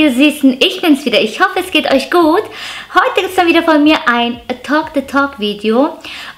ihr Süßen, ich bin's wieder. Ich hoffe, es geht euch gut. Heute gibt es dann wieder von mir ein Talk the Talk Video.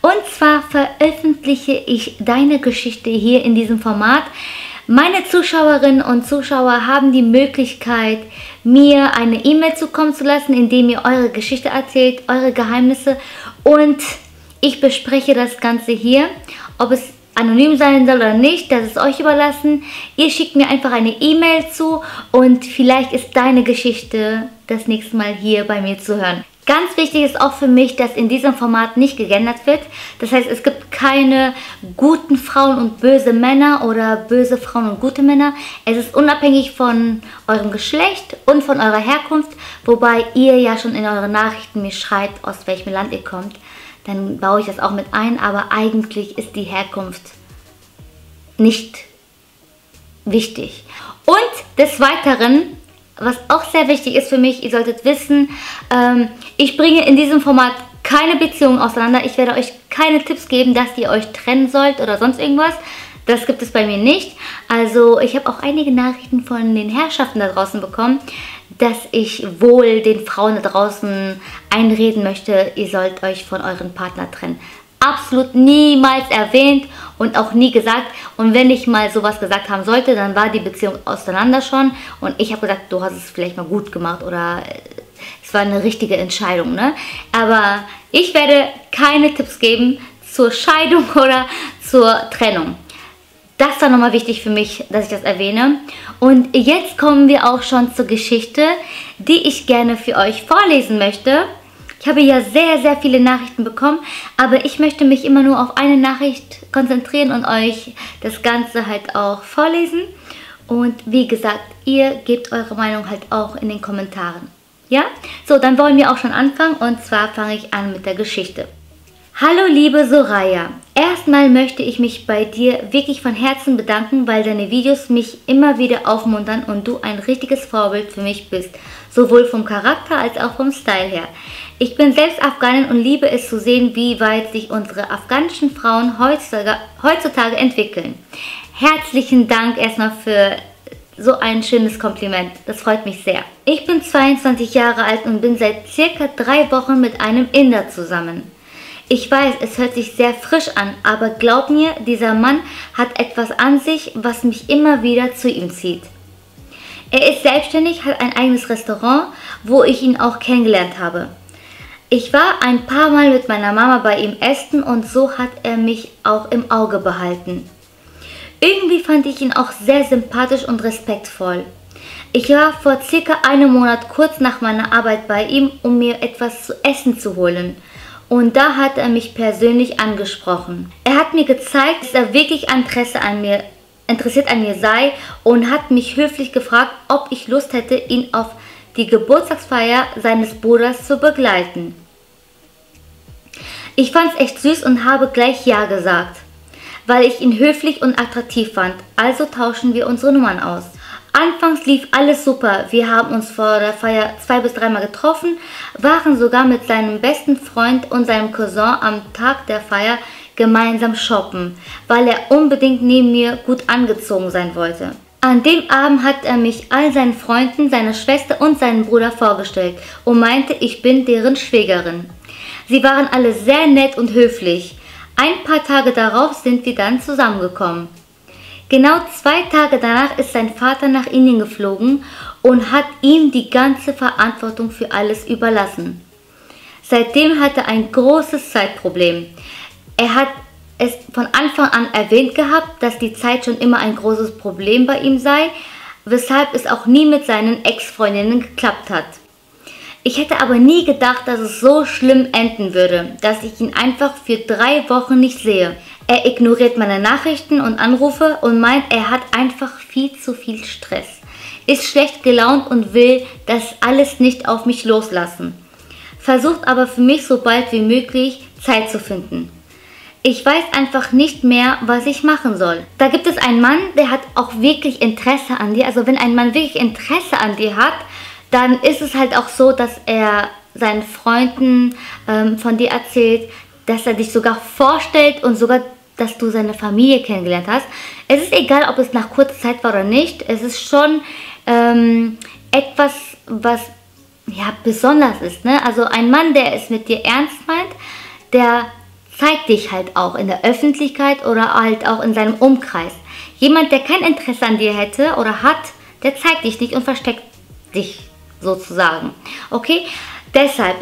Und zwar veröffentliche ich deine Geschichte hier in diesem Format. Meine Zuschauerinnen und Zuschauer haben die Möglichkeit, mir eine E-Mail zukommen zu lassen, indem ihr eure Geschichte erzählt, eure Geheimnisse. Und ich bespreche das Ganze hier, ob es anonym sein soll oder nicht, das ist euch überlassen. Ihr schickt mir einfach eine E-Mail zu und vielleicht ist deine Geschichte das nächste Mal hier bei mir zu hören. Ganz wichtig ist auch für mich, dass in diesem Format nicht gegendert wird. Das heißt, es gibt keine guten Frauen und böse Männer oder böse Frauen und gute Männer. Es ist unabhängig von eurem Geschlecht und von eurer Herkunft, wobei ihr ja schon in euren Nachrichten mir schreibt, aus welchem Land ihr kommt. Dann baue ich das auch mit ein, aber eigentlich ist die Herkunft nicht wichtig. Und des Weiteren, was auch sehr wichtig ist für mich, ihr solltet wissen, ich bringe in diesem Format keine Beziehungen auseinander. Ich werde euch keine Tipps geben, dass ihr euch trennen sollt oder sonst irgendwas. Das gibt es bei mir nicht. Also ich habe auch einige Nachrichten von den Herrschaften da draußen bekommen, dass ich wohl den Frauen da draußen einreden möchte, ihr sollt euch von eurem Partner trennen. Absolut niemals erwähnt und auch nie gesagt. Und wenn ich mal sowas gesagt haben sollte, dann war die Beziehung auseinander schon. Und ich habe gesagt, du hast es vielleicht mal gut gemacht oder es war eine richtige Entscheidung, ne? Aber ich werde keine Tipps geben zur Scheidung oder zur Trennung. Das war nochmal wichtig für mich, dass ich das erwähne. Und jetzt kommen wir auch schon zur Geschichte, die ich gerne für euch vorlesen möchte. Ich habe ja sehr, sehr viele Nachrichten bekommen, aber ich möchte mich immer nur auf eine Nachricht konzentrieren und euch das Ganze halt auch vorlesen. Und wie gesagt, ihr gebt eure Meinung halt auch in den Kommentaren. Ja? So, dann wollen wir auch schon anfangen und zwar fange ich an mit der Geschichte. Hallo liebe Soraya, erstmal möchte ich mich bei dir wirklich von Herzen bedanken, weil deine Videos mich immer wieder aufmuntern und du ein richtiges Vorbild für mich bist, sowohl vom Charakter als auch vom Style her. Ich bin selbst Afghanin und liebe es zu sehen, wie weit sich unsere afghanischen Frauen heutzutage entwickeln. Herzlichen Dank erstmal für so ein schönes Kompliment, das freut mich sehr. Ich bin 22 Jahre alt und bin seit circa 3 Wochen mit einem Inder zusammen. Ich weiß, es hört sich sehr frisch an, aber glaub mir, dieser Mann hat etwas an sich, was mich immer wieder zu ihm zieht. Er ist selbstständig, hat ein eigenes Restaurant, wo ich ihn auch kennengelernt habe. Ich war ein paar Mal mit meiner Mama bei ihm essen und so hat er mich auch im Auge behalten. Irgendwie fand ich ihn auch sehr sympathisch und respektvoll. Ich war vor circa einem Monat kurz nach meiner Arbeit bei ihm, um mir etwas zu essen zu holen. Und da hat er mich persönlich angesprochen. Er hat mir gezeigt, dass er wirklich interessiert an mir sei und hat mich höflich gefragt, ob ich Lust hätte, ihn auf die Geburtstagsfeier seines Bruders zu begleiten. Ich fand es echt süß und habe gleich Ja gesagt, weil ich ihn höflich und attraktiv fand. Also tauschen wir unsere Nummern aus. Anfangs lief alles super, wir haben uns vor der Feier 2 bis 3 Mal getroffen, waren sogar mit seinem besten Freund und seinem Cousin am Tag der Feier gemeinsam shoppen, weil er unbedingt neben mir gut angezogen sein wollte. An dem Abend hat er mich all seinen Freunden, seiner Schwester und seinem Bruder vorgestellt und meinte, ich bin deren Schwägerin. Sie waren alle sehr nett und höflich. Ein paar Tage darauf sind wir dann zusammengekommen. Genau 2 Tage danach ist sein Vater nach Indien geflogen und hat ihm die ganze Verantwortung für alles überlassen. Seitdem hat er ein großes Zeitproblem. Er hat es von Anfang an erwähnt gehabt, dass die Zeit schon immer ein großes Problem bei ihm sei, weshalb es auch nie mit seinen Ex-Freundinnen geklappt hat. Ich hätte aber nie gedacht, dass es so schlimm enden würde, dass ich ihn einfach für 3 Wochen nicht sehe. Er ignoriert meine Nachrichten und Anrufe und meint, er hat einfach viel zu viel Stress, ist schlecht gelaunt und will das alles nicht auf mich loslassen, versucht aber für mich so bald wie möglich Zeit zu finden. Ich weiß einfach nicht mehr, was ich machen soll. Da gibt es einen Mann, der hat auch wirklich Interesse an dir. Also wenn ein Mann wirklich Interesse an dir hat, dann ist es halt auch so, dass er seinen Freunden von dir erzählt, dass er dich sogar vorstellt und sogar, dass du seine Familie kennengelernt hast. Es ist egal, ob es nach kurzer Zeit war oder nicht. Es ist schon etwas was ja besonders ist, ne? Also ein Mann, der es mit dir ernst meint, der zeigt dich halt auch in der Öffentlichkeit oder halt auch in seinem Umkreis. Jemand, der kein Interesse an dir hätte oder hat, der zeigt dich nicht und versteckt dich sozusagen. Okay, deshalb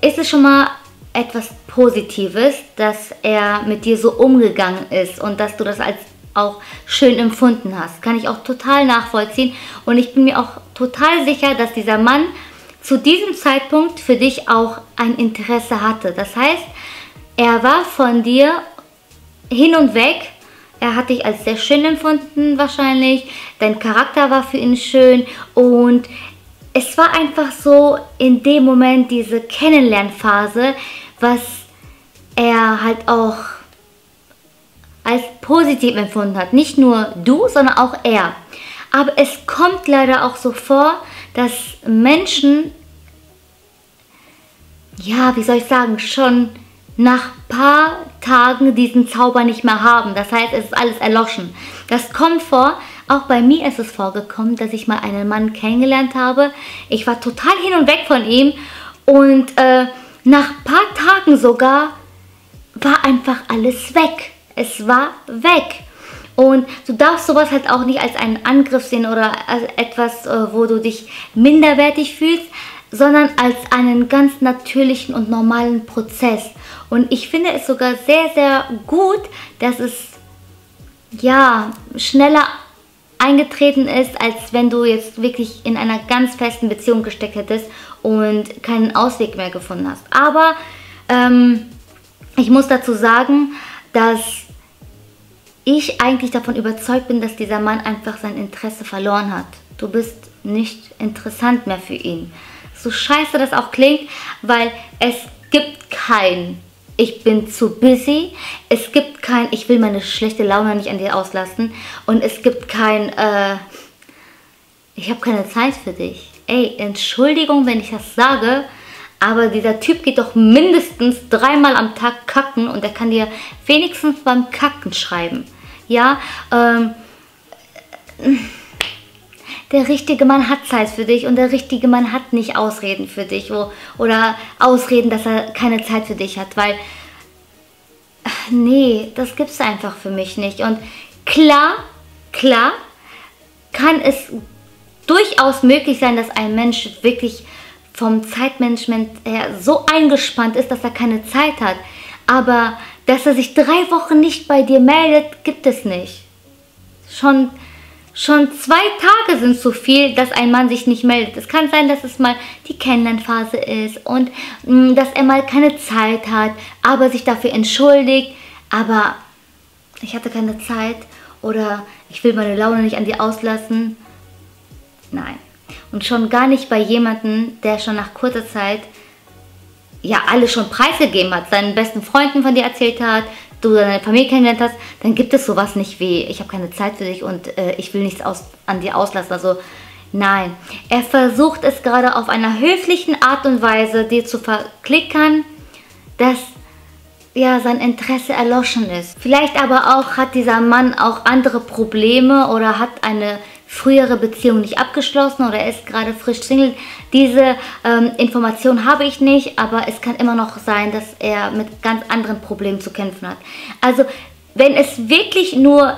ist es schon mal etwas Positives, dass er mit dir so umgegangen ist und dass du das als auch schön empfunden hast. Kann ich auch total nachvollziehen und ich bin mir auch total sicher, dass dieser Mann zu diesem Zeitpunkt für dich auch ein Interesse hatte. Das heißt, er war von dir hin und weg. Er hat dich als sehr schön empfunden wahrscheinlich. Dein Charakter war für ihn schön und es war einfach so in dem Moment diese Kennenlernphase, was er halt auch als positiv empfunden hat. Nicht nur du, sondern auch er. Aber es kommt leider auch so vor, dass Menschen, ja, wie soll ich sagen, schon nach ein paar Tagen diesen Zauber nicht mehr haben. Das heißt, es ist alles erloschen. Das kommt vor. Auch bei mir ist es vorgekommen, dass ich mal einen Mann kennengelernt habe. Ich war total hin und weg von ihm. Und nach ein paar Tagen sogar war einfach alles weg. Es war weg. Und du darfst sowas halt auch nicht als einen Angriff sehen oder als etwas, wo du dich minderwertig fühlst, sondern als einen ganz natürlichen und normalen Prozess. Und ich finde es sogar sehr, sehr gut, dass es ja schneller eingetreten ist, als wenn du jetzt wirklich in einer ganz festen Beziehung gesteckt hättest und keinen Ausweg mehr gefunden hast. Aber ich muss dazu sagen, dass ich eigentlich davon überzeugt bin, dass dieser Mann einfach sein Interesse verloren hat. Du bist nicht interessant mehr für ihn. So scheiße das auch klingt, weil es gibt kein "Ich bin zu busy", es gibt kein "Ich will meine schlechte Laune nicht an dir auslassen" und es gibt kein "Ich habe keine Zeit für dich". Ey, Entschuldigung, wenn ich das sage, aber dieser Typ geht doch mindestens 3-mal am Tag kacken und er kann dir wenigstens beim Kacken schreiben. Ja, der richtige Mann hat Zeit für dich und der richtige Mann hat nicht Ausreden für dich oder Ausreden, dass er keine Zeit für dich hat, weil nee, das gibt es einfach für mich nicht. Und klar kann es durchaus möglich sein, dass ein Mensch wirklich vom Zeitmanagement her so eingespannt ist, dass er keine Zeit hat, aber dass er sich 3 Wochen nicht bei dir meldet, gibt es nicht. Schon 2 Tage sind so viel, dass ein Mann sich nicht meldet. Es kann sein, dass es mal die Kennenlernphase ist und dass er mal keine Zeit hat, aber sich dafür entschuldigt. Aber ich hatte keine Zeit oder ich will meine Laune nicht an dir auslassen. Nein. Und schon gar nicht bei jemandem, der schon nach kurzer Zeit ja alles schon preisgegeben hat, seinen besten Freunden von dir erzählt hat, du deine Familie kennengelernt hast, dann gibt es sowas nicht wie "Ich habe keine Zeit für dich und ich will nichts an dir auslassen". Also nein, er versucht es gerade auf einer höflichen Art und Weise dir zu verklickern, dass ja sein Interesse erloschen ist. Vielleicht aber auch hat dieser Mann auch andere Probleme oder hat eine frühere Beziehung nicht abgeschlossen oder ist gerade frisch Single. Diese Information habe ich nicht, aber es kann immer noch sein, dass er mit ganz anderen Problemen zu kämpfen hat. Also wenn es wirklich nur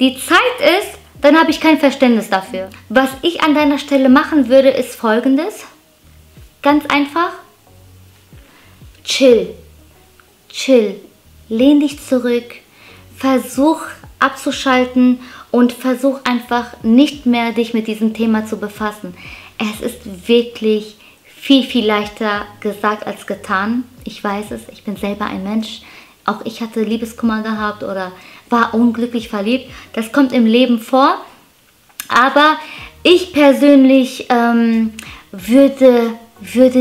die Zeit ist, dann habe ich kein Verständnis dafür. Was ich an deiner Stelle machen würde, ist Folgendes. Ganz einfach. Chill. Chill. Lehn dich zurück. Versuch abzuschalten und versuch einfach nicht mehr, dich mit diesem Thema zu befassen. Es ist wirklich viel, viel leichter gesagt als getan. Ich weiß es, ich bin selber ein Mensch. Auch ich hatte Liebeskummer gehabt oder war unglücklich verliebt. Das kommt im Leben vor. Aber ich persönlich würde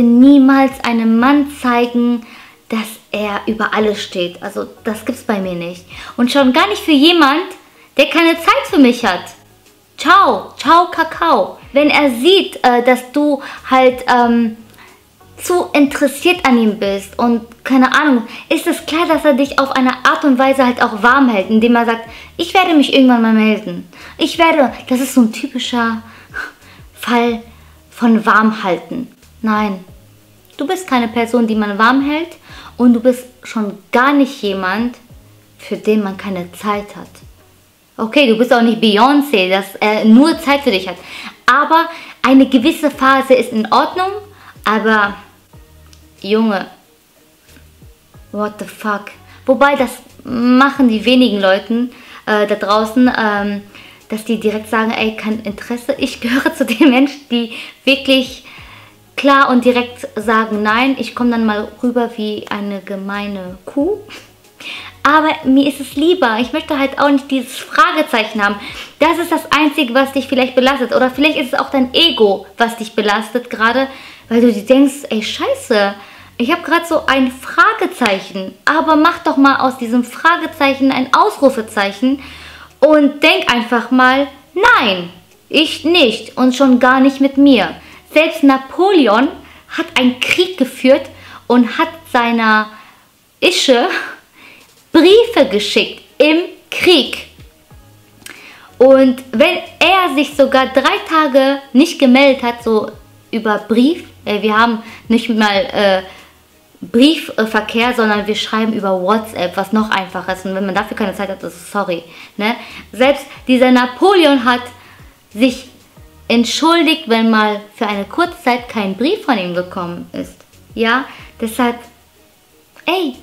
niemals einem Mann zeigen, dass er über alles steht. Also das gibt's bei mir nicht. Und schon gar nicht für jemand, der keine Zeit für mich hat. Ciao, ciao, Kakao. Wenn er sieht, dass du halt zu interessiert an ihm bist und keine Ahnung, ist es klar, dass er dich auf eine Art und Weise halt auch warm hält, indem er sagt, ich werde mich irgendwann mal melden. Das ist so ein typischer Fall von warm halten. Nein, du bist keine Person, die man warm hält, und du bist schon gar nicht jemand, für den man keine Zeit hat. Okay, du bist auch nicht Beyoncé, dass er nur Zeit für dich hat. Aber eine gewisse Phase ist in Ordnung, aber Junge, what the fuck. Wobei, das machen die wenigen Leute da draußen, dass die direkt sagen, ey, kein Interesse. Ich gehöre zu den Menschen, die wirklich klar und direkt sagen, nein. Ich komme dann mal rüber wie eine gemeine Kuh. Aber mir ist es lieber. Ich möchte halt auch nicht dieses Fragezeichen haben. Das ist das Einzige, was dich vielleicht belastet. Oder vielleicht ist es auch dein Ego, was dich belastet gerade, weil du dir denkst, ey, scheiße, ich habe gerade so ein Fragezeichen. Aber mach doch mal aus diesem Fragezeichen ein Ausrufezeichen und denk einfach mal, nein, ich nicht und schon gar nicht mit mir. Selbst Napoleon hat einen Krieg geführt und hat seiner Ische Briefe geschickt im Krieg. Und wenn er sich sogar 3 Tage nicht gemeldet hat, so über Brief, wir haben nicht mal Briefverkehr, sondern wir schreiben über WhatsApp, was noch einfacher ist. Und wenn man dafür keine Zeit hat, ist sorry. Ne? Selbst dieser Napoleon hat sich entschuldigt, wenn mal für eine kurze Zeit kein Brief von ihm gekommen ist. Ja, deshalb, ey,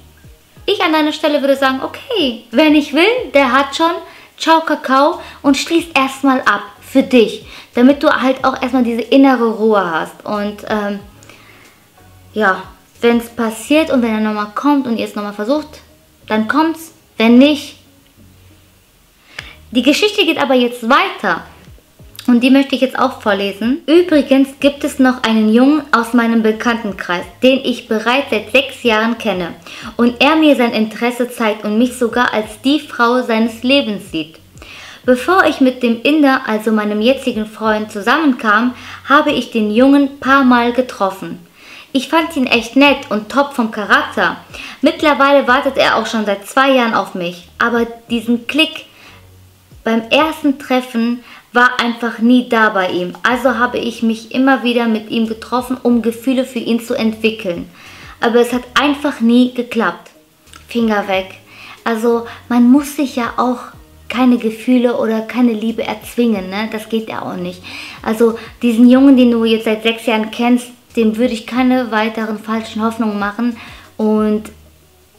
ich an deiner Stelle würde sagen, okay, wer nicht will, der hat schon. Ciao, Kakao, und schließt erstmal ab für dich, damit du halt auch erstmal diese innere Ruhe hast. Und ja, wenn es passiert und wenn er nochmal kommt und ihr es nochmal versucht, dann kommt's. Wenn nicht. Die Geschichte geht aber jetzt weiter. Und die möchte ich jetzt auch vorlesen. Übrigens gibt es noch einen Jungen aus meinem Bekanntenkreis, den ich bereits seit 6 Jahren kenne. Und er mir sein Interesse zeigt und mich sogar als die Frau seines Lebens sieht. Bevor ich mit dem Inder, also meinem jetzigen Freund, zusammenkam, habe ich den Jungen paar Mal getroffen. Ich fand ihn echt nett und top vom Charakter. Mittlerweile wartet er auch schon seit 2 Jahren auf mich. Aber diesen Klick beim ersten Treffen war einfach nie da bei ihm. Also habe ich mich immer wieder mit ihm getroffen, um Gefühle für ihn zu entwickeln. Aber es hat einfach nie geklappt. Finger weg. Also man muss sich ja auch keine Gefühle oder keine Liebe erzwingen, ne? Das geht ja auch nicht. Also diesen Jungen, den du jetzt seit 6 Jahren kennst, dem würde ich keine weiteren falschen Hoffnungen machen und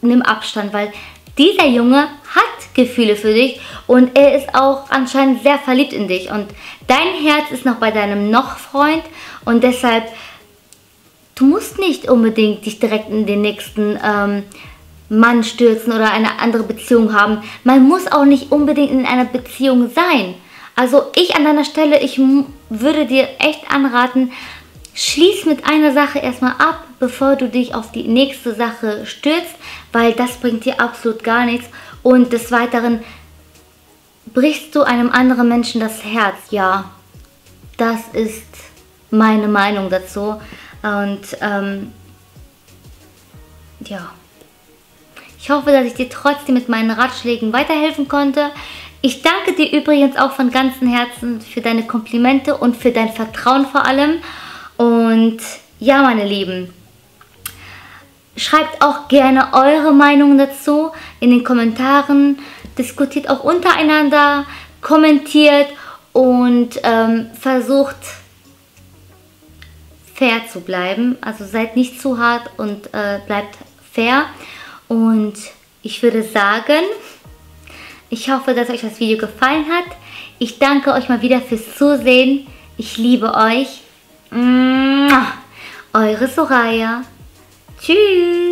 nimm Abstand, weil dieser Junge hat Gefühle für dich und er ist auch anscheinend sehr verliebt in dich und dein Herz ist noch bei deinem Noch-Freund und deshalb, du musst nicht unbedingt dich direkt in den nächsten Mann stürzen oder eine andere Beziehung haben. Man muss auch nicht unbedingt in einer Beziehung sein. Also ich an deiner Stelle, ich würde dir echt anraten, schließ mit einer Sache erstmal ab, bevor du dich auf die nächste Sache stürzt, weil das bringt dir absolut gar nichts. Und des Weiteren brichst du einem anderen Menschen das Herz. Ja, das ist meine Meinung dazu. Und ja, ich hoffe, dass ich dir trotzdem mit meinen Ratschlägen weiterhelfen konnte. Ich danke dir übrigens auch von ganzem Herzen für deine Komplimente und für dein Vertrauen vor allem. Und ja, meine Lieben, schreibt auch gerne eure Meinung dazu in den Kommentaren, diskutiert auch untereinander, kommentiert und versucht fair zu bleiben. Also seid nicht zu hart und bleibt fair. Und ich würde sagen, ich hoffe, dass euch das Video gefallen hat. Ich danke euch mal wieder fürs Zusehen. Ich liebe euch. Eure Soraya. Tschüss.